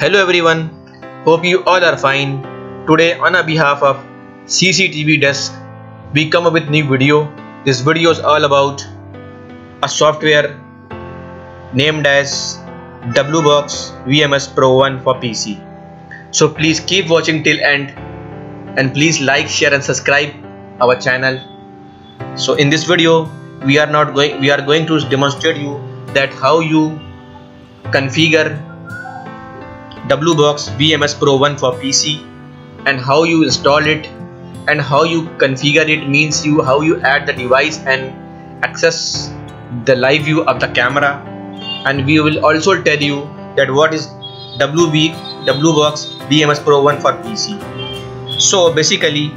Hello everyone, hope you all are fine. Today on a behalf of CCTV DESK, we come up with new video. This video is all about a software named as W Box VMS Pro 1 for PC. So please keep watching till end and please like, share and subscribe our channel. So in this video we are going to demonstrate you that how you configure W Box VMS Pro 1 for PC and how you install it and how you configure it, means how you add the device and access the live view of the camera. And we will also tell you that what is W Box VMS Pro 1 for PC. So basically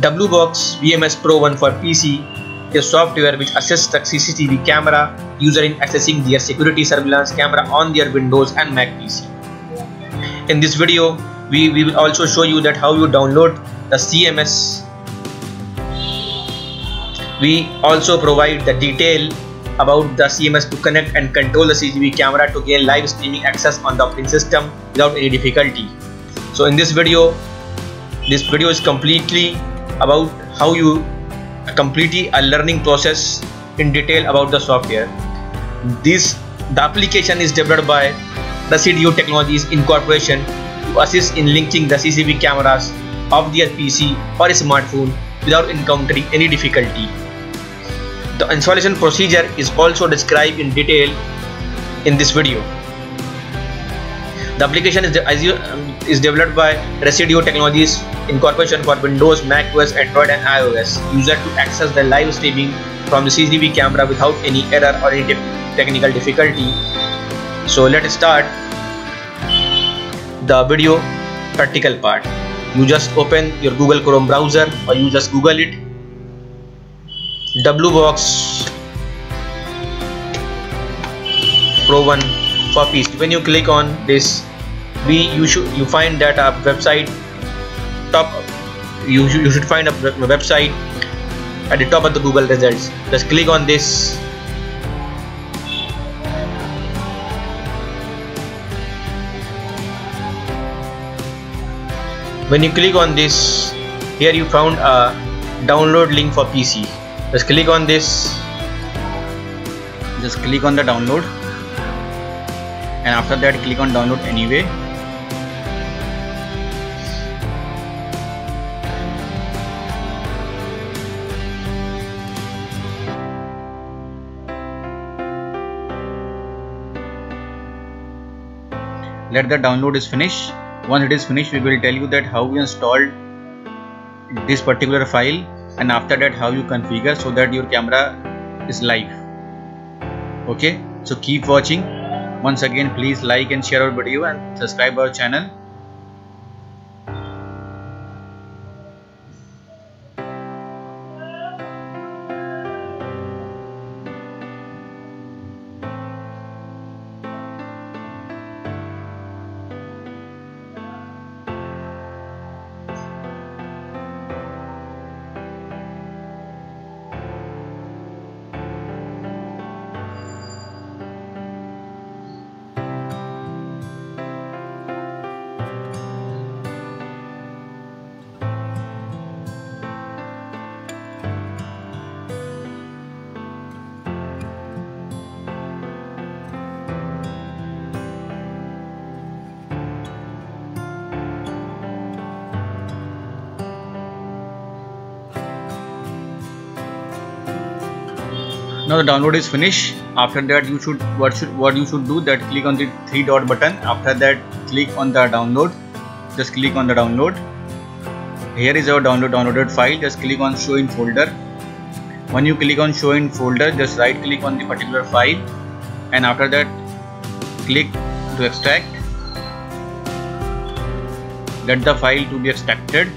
W Box VMS Pro 1 for PC is software which assists the CCTV camera user in accessing their security surveillance camera on their Windows and Mac PC. In this video, we will also show you that how you download the CMS. We also provide the detail about the CMS to connect and control the CCTV camera to gain live streaming access on the operating system without any difficulty. So in this video is completely about how you completely a learning process in detail about the software. The application is developed by Resideo Technologies Incorporation to assist in linking the CCTV cameras of their PC or smartphone without encountering any difficulty. The installation procedure is also described in detail in this video. The application is developed by Resideo Technologies Incorporation for Windows, Mac OS, Android and iOS user to access the live streaming from the CCTV camera without any error or any technical difficulty. So let us start the video practical part. You just open your Google Chrome browser or you just Google it. W Box Pro 1 for PC. When you click on this, you find that our website top. You should find a website at the top of the Google results. Just click on this. When you click on this, here you found a download link for PC. Just click on this. Just click on the download. And after that, click on download anyway. Let the download is finished. Once it is finished, we will tell you that how we installed this particular file, and after that how you configure so that your camera is live. Okay, so keep watching. Once again, please like and share our video and subscribe our channel. Now the download is finished. After that, you should what you should do that click on the 3-dot button. After that, click on the download. Just click on the download. Here is our downloaded file. Just click on show in folder. When you click on show in folder, just right click on the particular file, and after that, click to extract. Let the file to be extracted.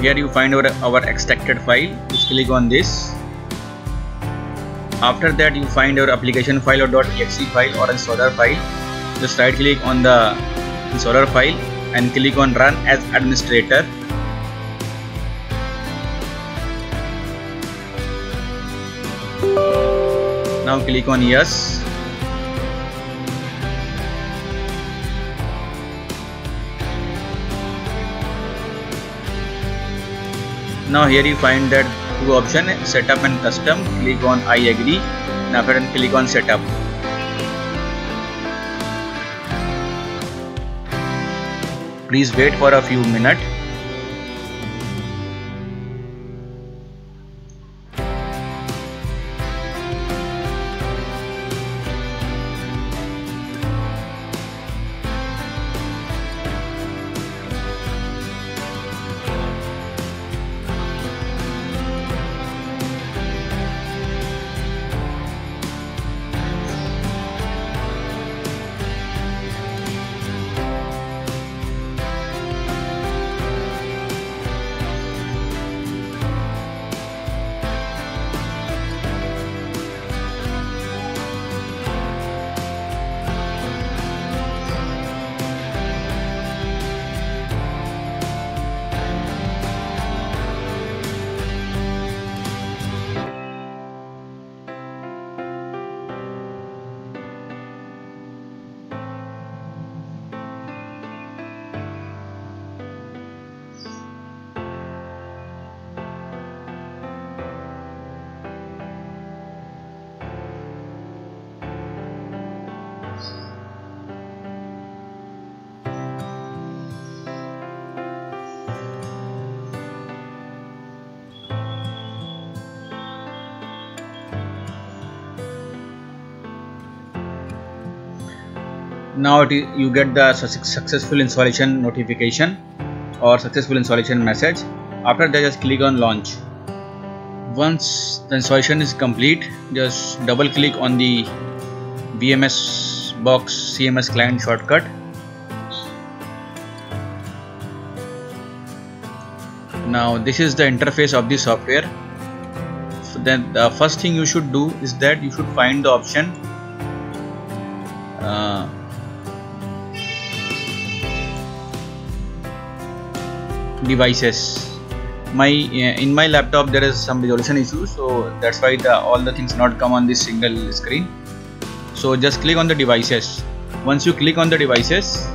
Here you find our extracted file. Just click on this. After that, you find your application file or .exe file or installer file. Just right click on the installer file and click on run as administrator. Now click on yes. Now here you find that two option, setup and custom. Click on I agree. Now after that click on setup. Please wait for a few minutes. Now you get the successful installation notification or successful installation message. After that, just click on launch. Once the installation is complete, just double click on the VMS Box CMS client shortcut. Now this is the interface of the software. So then the first thing you should do is that you should find the option devices. In my laptop there is some resolution issue, so that's why all the things not come on this single screen. So just click on the devices. Once you click on the devices,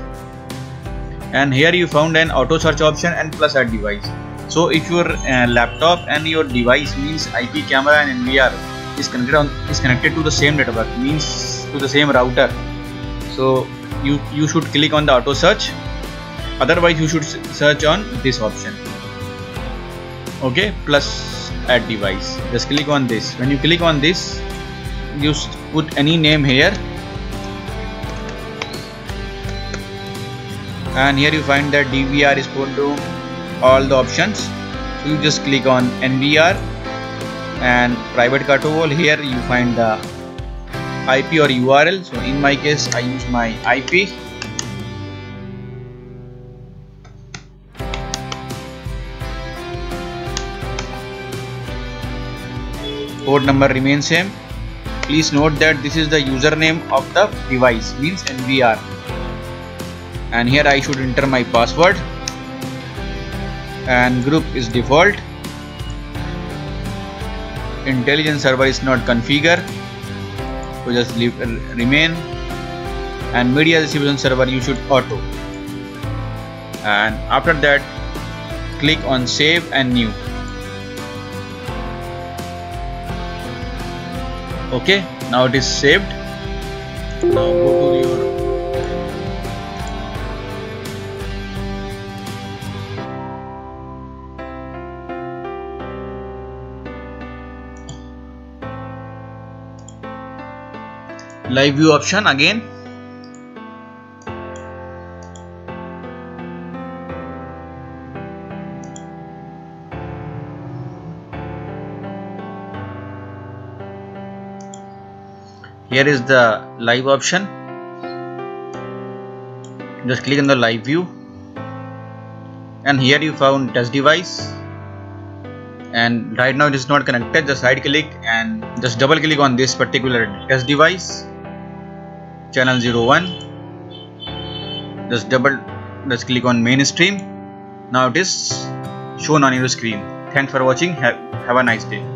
and here you found an auto search option and plus add device. So if your laptop and your device means IP camera and NVR is connected to the same network, means to the same router, so you should click on the auto search. Otherwise you should search on this option, okay, plus add device. Just click on this. When you click on this, you put any name here, and here you find that DVR is put to all the options, so you just click on NVR and private protocol. Here you find the IP or URL, so in my case I use my IP. Port number remains same. Please note that this is the username of the device, means NVR, and here I should enter my password, and group is default. Intelligent server is not configured, so just leave remain, and media distribution server you should auto, and after that click on save and new. Okay, now it is saved. Now go to your live view option again. Here is the live option. Just click on the live view, and here you found test device, and right now it is not connected. Just right click and just double click on this particular test device, channel 01. Just click on mainstream. Now it is shown on your screen. Thanks for watching. Have a nice day.